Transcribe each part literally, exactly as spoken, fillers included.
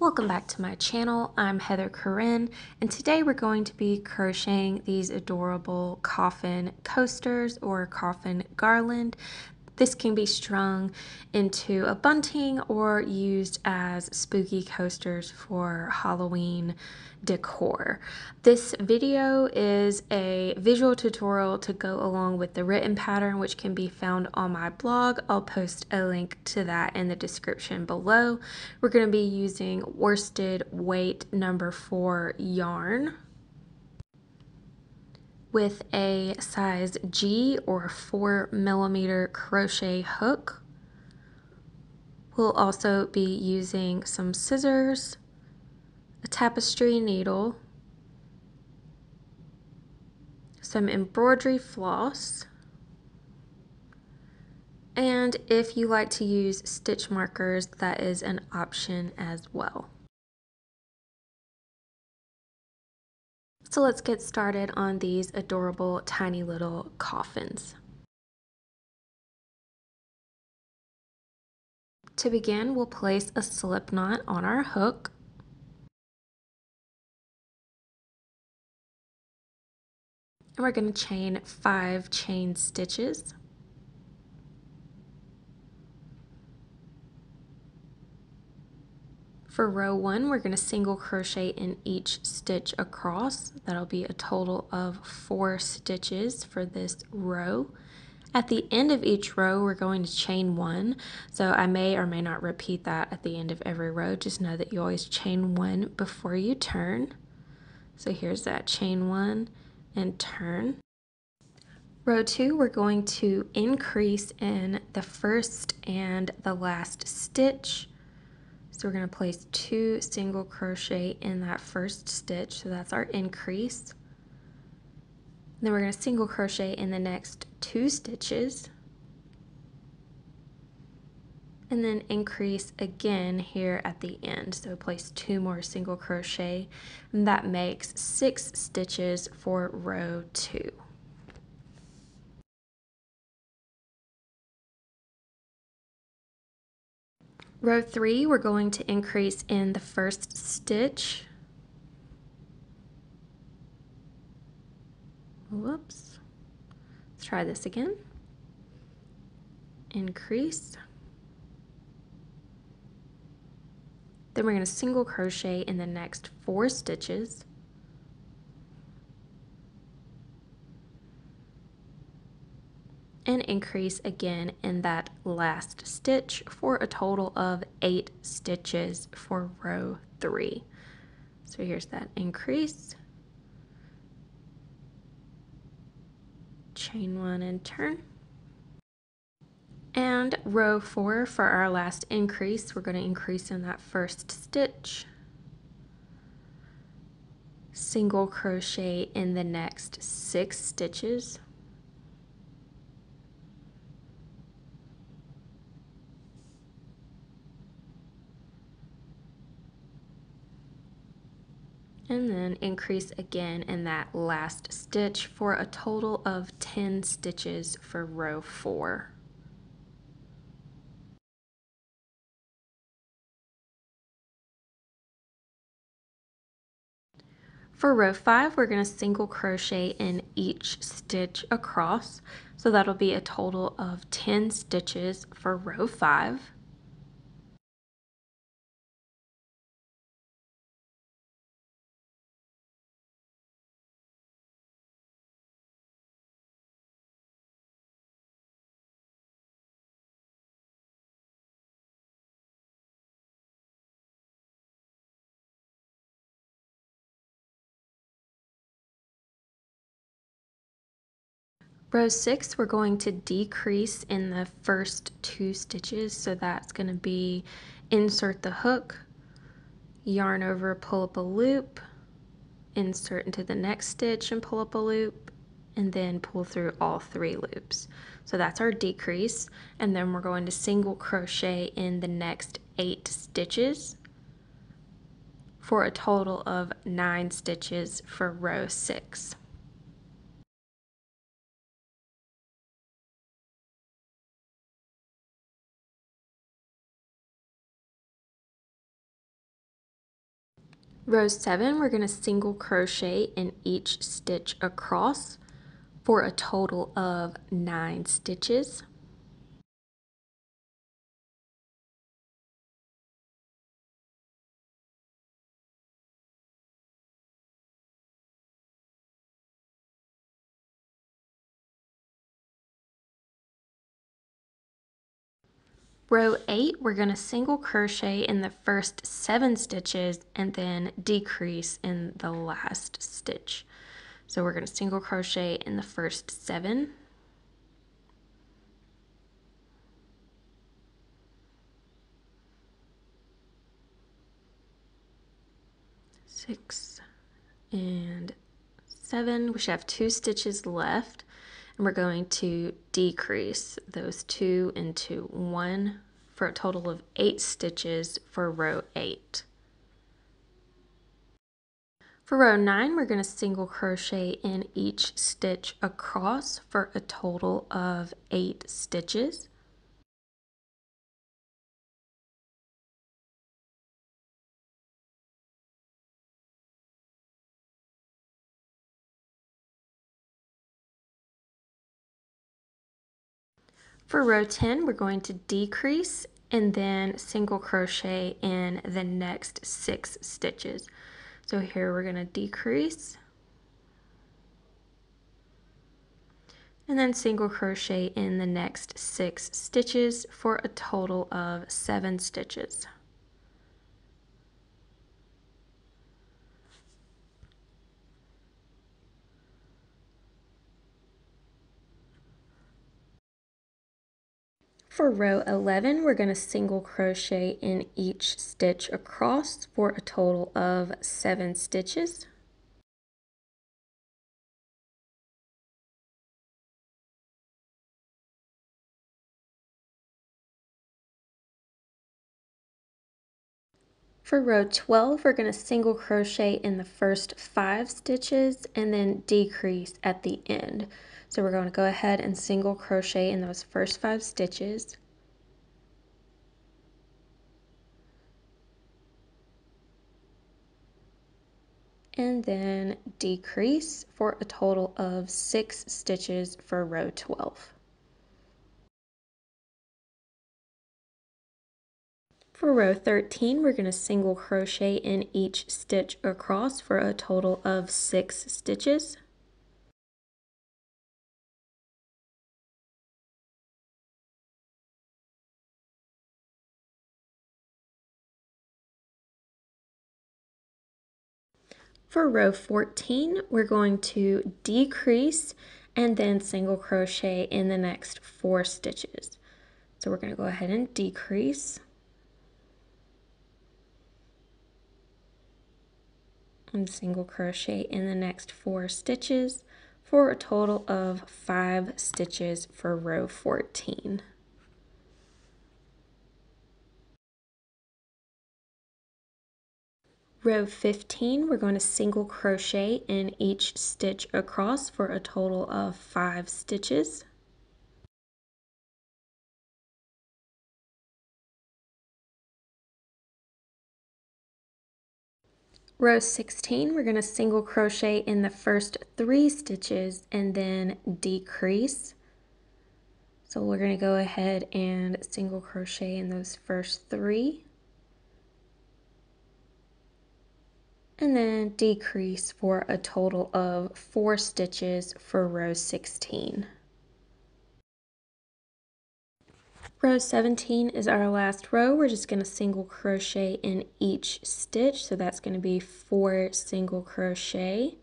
Welcome back to my channel. I'm Heather Corinne, and today we're going to be crocheting these adorable coffin coasters or coffin garland. This can be strung into a bunting or used as spooky coasters for Halloween decor. This video is a visual tutorial to go along with the written pattern, which can be found on my blog. I'll post a link to that in the description below. We're going to be using worsted weight number four yarn with a size G or four millimeter crochet hook. We'll also be using some scissors, a tapestry needle, some embroidery floss, and if you like to use stitch markers, that is an option as well. So let's get started on these adorable tiny little coffins. To begin, we'll place a slip knot on our hook. And we're going to chain five chain stitches. For row one, we're going to single crochet in each stitch across. That'll be a total of four stitches for this row. At the end of each row, we're going to chain one. So I may or may not repeat that at the end of every row. Just know that you always chain one before you turn. So here's that, chain one and turn. Row two, we're going to increase in the first and the last stitch. So we're going to place two single crochet in that first stitch, so that's our increase. Then we're going to single crochet in the next two stitches, and then increase again here at the end. So place two more single crochet, and that makes six stitches for row two. Row three, we're going to increase in the first stitch. Whoops. Let's try this again. Increase. Then we're going to single crochet in the next four stitches. And increase again in that last stitch for a total of eight stitches for row three. So here's that increase, chain one and turn. And row four, for our last increase, we're going to increase in that first stitch, single crochet in the next six stitches, and then increase again in that last stitch for a total of ten stitches for row four. For row five, we're going to single crochet in each stitch across, so that'll be a total of ten stitches for row five. Row six, we're going to decrease in the first two stitches, so that's going to be insert the hook, yarn over, pull up a loop, insert into the next stitch and pull up a loop, and then pull through all three loops. So that's our decrease, and then we're going to single crochet in the next eight stitches for a total of nine stitches for row six. Row seven, we're going to single crochet in each stitch across for a total of nine stitches. Row eight, we're going to single crochet in the first seven stitches and then decrease in the last stitch. So we're going to single crochet in the first seven. Six and seven. We should have two stitches left. And we're going to decrease those two into one for a total of eight stitches for row eight. For row nine, we're going to single crochet in each stitch across for a total of eight stitches. For row ten, we're going to decrease and then single crochet in the next six stitches. So here we're going to decrease and then single crochet in the next six stitches for a total of seven stitches. For row eleven, we're going to single crochet in each stitch across for a total of seven stitches. For row twelve, we're going to single crochet in the first five stitches and then decrease at the end. So we're going to go ahead and single crochet in those first five stitches. And then decrease for a total of six stitches for row twelve. For row thirteen, we're going to single crochet in each stitch across for a total of six stitches. For row fourteen, we're going to decrease and then single crochet in the next four stitches. So we're going to go ahead and decrease. And single crochet in the next four stitches for a total of five stitches for row fourteen. Row fifteen, we're going to single crochet in each stitch across for a total of five stitches. Row sixteen, we're going to single crochet in the first three stitches and then decrease. So we're going to go ahead and single crochet in those first three. And then decrease for a total of four stitches for row sixteen. Row seventeen is our last row. We're just going to single crochet in each stitch, so that's going to be four single crochet.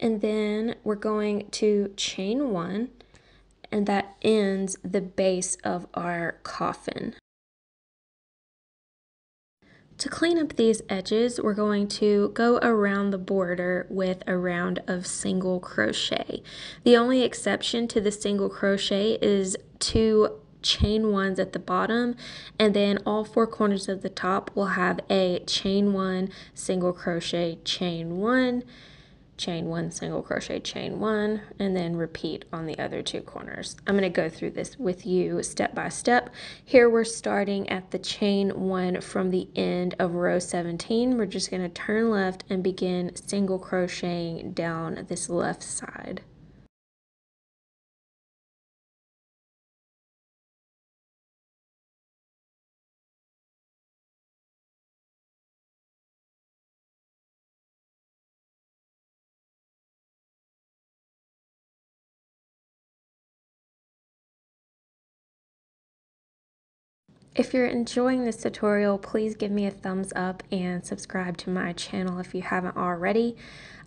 And then we're going to chain one, and that ends the base of our coffin. To clean up these edges, we're going to go around the border with a round of single crochet. The only exception to the single crochet is two chain ones at the bottom, and then all four corners of the top will have a chain one, single crochet, chain one, chain one, single crochet, chain one, and then repeat on the other two corners. I'm going to go through this with you step by step. Here we're starting at the chain one from the end of row seventeen. We're just going to turn left and begin single crocheting down this left side. If you're enjoying this tutorial, please give me a thumbs up and subscribe to my channel if you haven't already.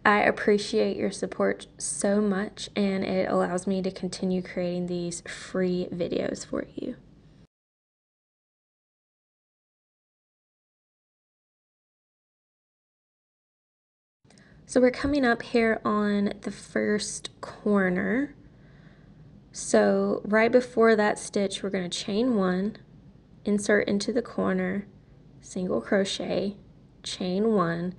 I appreciate your support so much, and it allows me to continue creating these free videos for you. So we're coming up here on the first corner. So right before that stitch, we're going to chain one, insert into the corner, single crochet, chain one,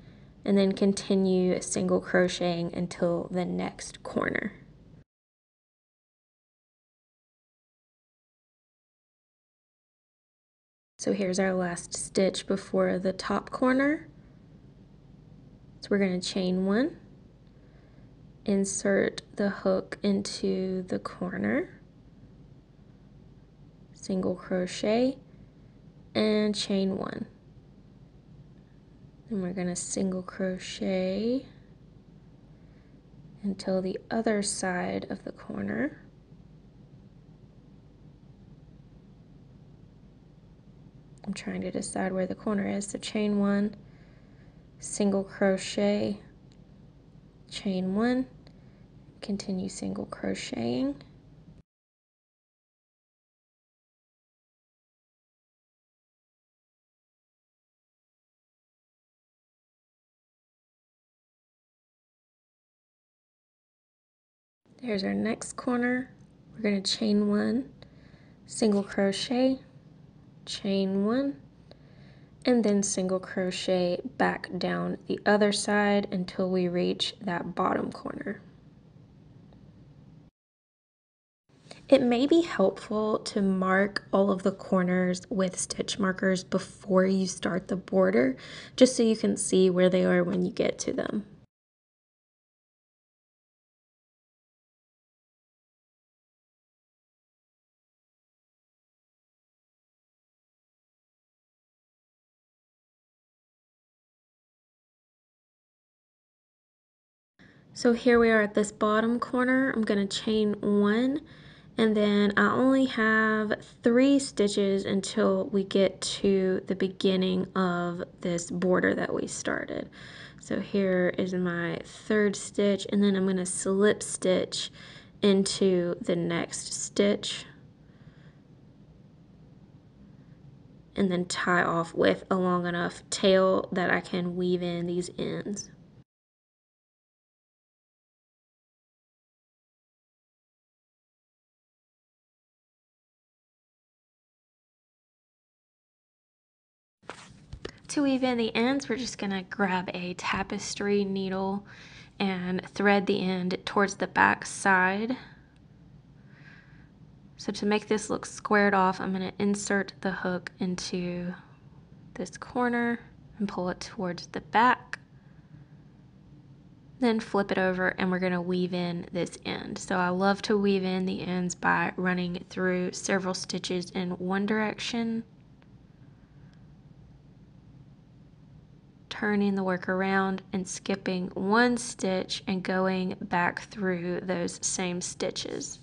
and then continue single crocheting until the next corner. So here's our last stitch before the top corner. So we're going to chain one, insert the hook into the corner, single crochet, and chain one, and we're going to single crochet until the other side of the corner. I'm trying to decide where the corner is, so chain one, single crochet, chain one, continue single crocheting. Here's our next corner. We're going to chain one, single crochet, chain one, and then single crochet back down the other side until we reach that bottom corner. It may be helpful to mark all of the corners with stitch markers before you start the border, just so you can see where they are when you get to them. So here we are at this bottom corner. I'm going to chain one, and then I only have three stitches until we get to the beginning of this border that we started. So here is my third stitch, and then I'm going to slip stitch into the next stitch and then tie off with a long enough tail that I can weave in these ends. To weave in the ends, we're just going to grab a tapestry needle and thread the end towards the back side. So to make this look squared off, I'm going to insert the hook into this corner and pull it towards the back. Then flip it over and we're going to weave in this end. So I love to weave in the ends by running through several stitches in one direction, turning the work around and skipping one stitch and going back through those same stitches.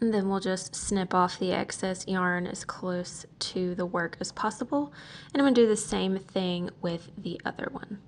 And then we'll just snip off the excess yarn as close to the work as possible. And I'm going to do the same thing with the other one.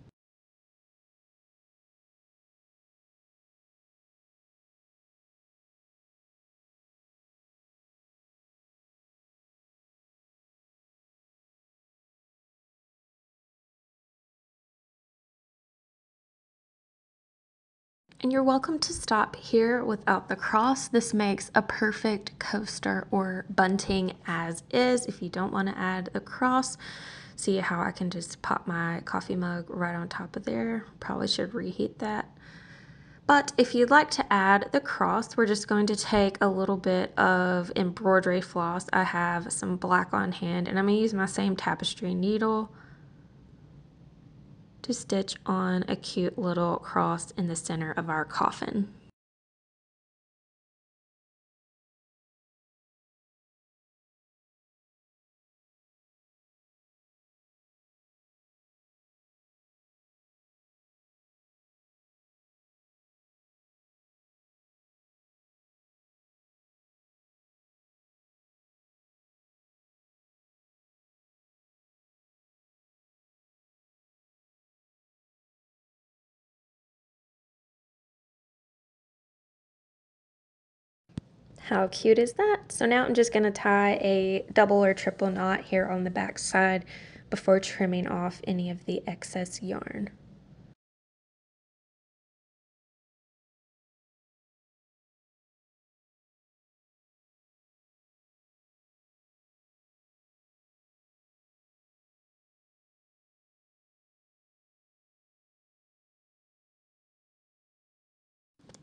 and you're welcome to stop here without the cross. This makes a perfect coaster or bunting as is. If you don't want to add the cross, see how I can just pop my coffee mug right on top of there. Probably should reheat that. But if you'd like to add the cross, we're just going to take a little bit of embroidery floss. I have some black on hand, and I'm going to use my same tapestry needle to stitch on a cute little cross in the center of our coffin. How cute is that? So now I'm just going to tie a double or triple knot here on the back side before trimming off any of the excess yarn.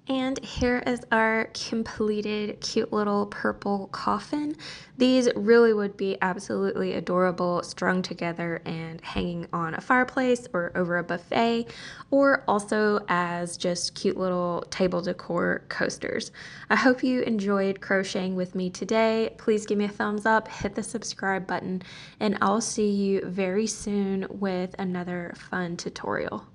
And here is our completed cute little purple coffin. These really would be absolutely adorable strung together and hanging on a fireplace or over a buffet, or also as just cute little table decor coasters. I hope you enjoyed crocheting with me today. Please give me a thumbs up, hit the subscribe button, and I'll see you very soon with another fun tutorial.